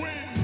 win.